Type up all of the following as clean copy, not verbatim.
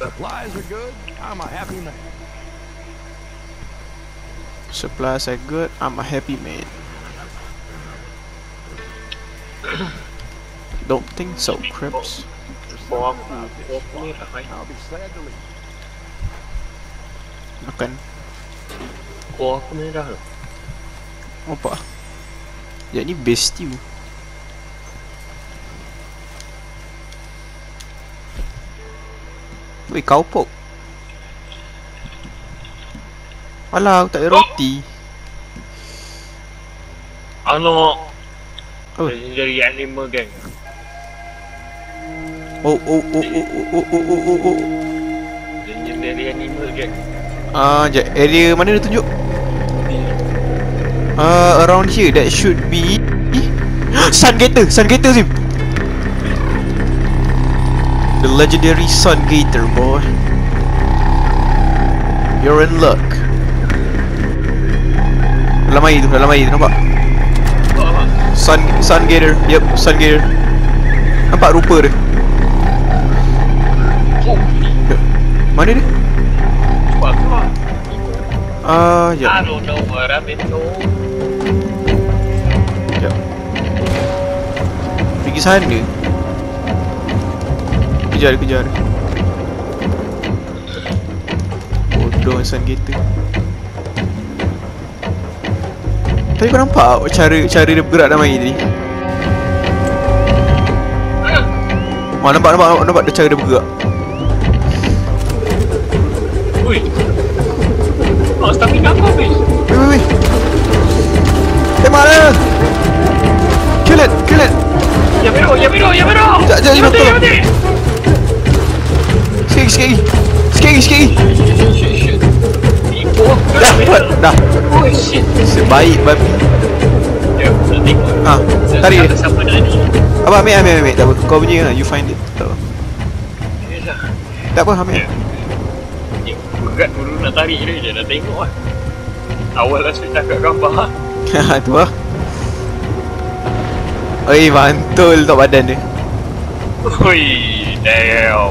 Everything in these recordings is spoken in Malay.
Supplies are good. I'm a happy man. Supplies are good. I'm a happy man. Don't think so, Crips. I'll be sad to leave. Okay. Opa. Ya ini base stew. Weh, kaupok. Alah, aku tak ada roti. Ano. Legendary animal gang. Oh. Legendary animal gang. Ah, jap, area mana dia tunjuk? Around here, that should be Sun Gator Sim. The legendary Sun Gator, boy. You're in luck. Dalam air tu, nampak? Sun Gator, yep, Sun Gator. Nampak rupa dia. Mana dia? Yep. I don't know what I've been told. Yep. Pergi sana ni. Kejar. Bodoh Sun Gator. Tapi kau nampak cara dia bergerak dalam air ni? Nampak dia cara dia bergerak. Ui. Oh, stamina kau habis. Weh. Tembak dia. Kill it. Ya bro. Jap. Sikit. Dapat dah. Sebaik babi. Tarik dia. Abang ambil. Tak apa, kau punya lah. You find it. Tak apa, ambil. Berat dulu nak tarik dia. Dah tengok lah. Awal lah saya cakap gambar. Tu lah. Oi, mantul tak badan dia. Oi, damn.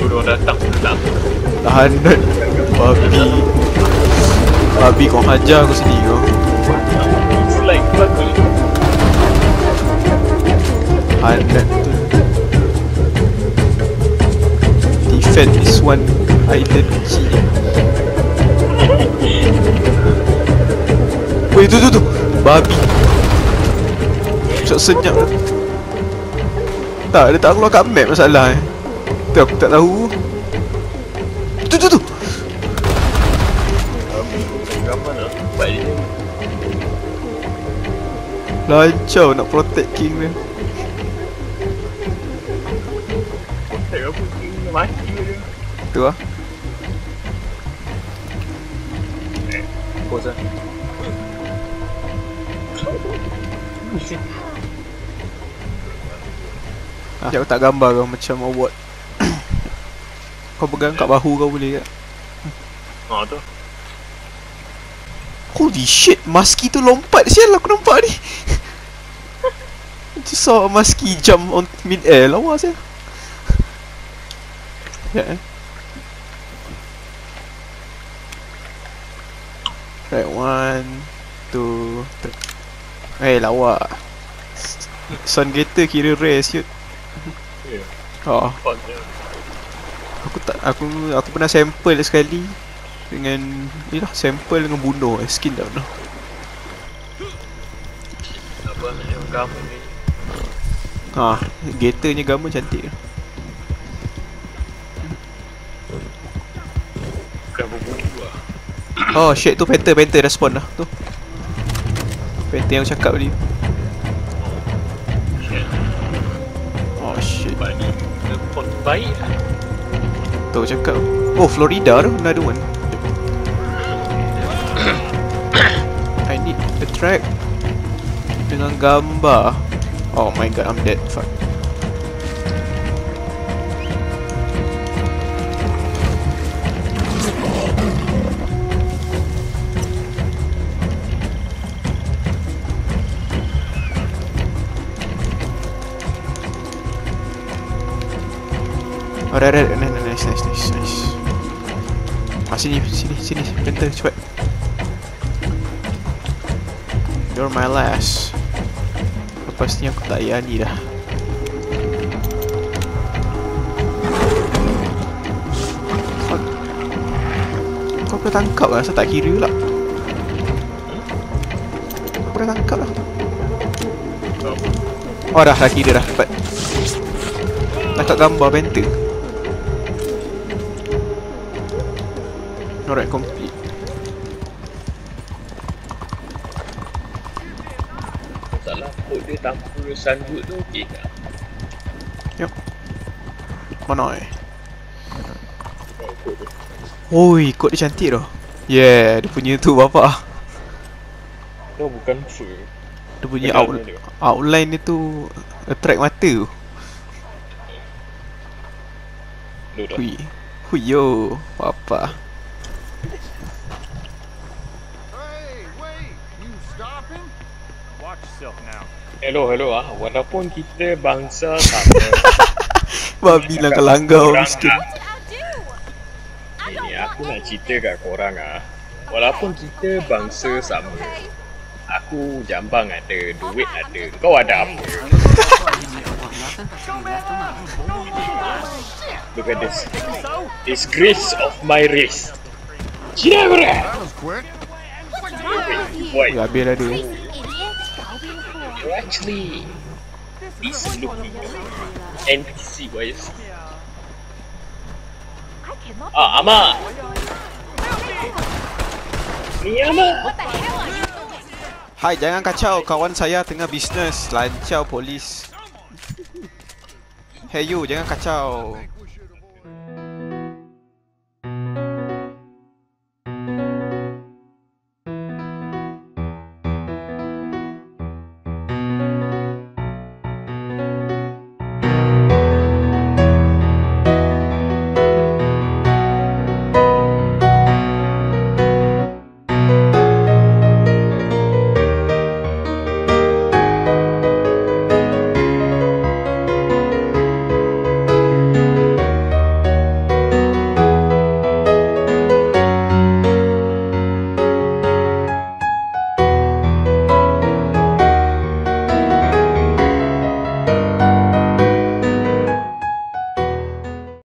Bodoh datang. Tahan dah. Babi kau hajar aku sendiri kau. Like betul. Tahan tu. Defend this one identity. Weh, tu. Babi. Macam senyap tu. Tak, dia tak keluar kat map masalah. Aku tak tahu. Tu. Lancar nak protect king dia. Protect apa king dia mati dia. Tu ah. Posa. Aku tak gambar kau macam award. Kau pegang kat bahu kau boleh tak? Tu. Holy shit, Musky tu lompat sial, aku nampak ni. Just saw Musky jump on mid air, lawa sial. Yeah. Right, 1, 2, 3. Hey, lawa. Sun Gator kira rare siut. Ya. Oh. Aku pernah sample sekali dengan yalah, sample dengan bunuh skin dah pernah. Apa yang gama ni? Gatornya gama cantik. Gama bunuh ah. Oh shit, tu panther dah spawn dah tu. Panther yang aku cakap tadi. Oh shit. Baik. Baik. Tahu cakap. Oh, Florida tu, another one. I need a track dengan gambar. Oh my god, I'm dead. Fuck. Alright, alright, nice. Ah, sini, bentar, cepat. You're my last. Lepas ni aku tak yani dah. Fuck. Kau pernah tangkap lah, saya tak kira lah. Kau pernah tangkap lah. Oh dah, kira dah, cepat. Tangkap gambar bentar. Alright, complete. Tak lah, kod dia tanpa sanggut tu okey tak? Yup. Mana eh? Oi, kod dia cantik tu. Yeah, dia punya tu bapak. Dia bukan fur. Dia punya outline dia tu attract mata tu. Hui. Hui yo, bapak. Hello ah, walaupun kita bangsa sama. Babi langkah langgau miskin. Ini aku nak cerita kat korang ah. Walaupun kita bangsa sama. Aku jambang ada, duit ada. Kau ada apa? Look at this. Disgrace of my race. Cina korang! Habis lah dia. Actually, this is looking NPC wise. Ah, Ama! Ni Ama! Hai, jangan kacau. Kawan saya tengah bisnes. Lancau polis. Hey you, jangan kacau.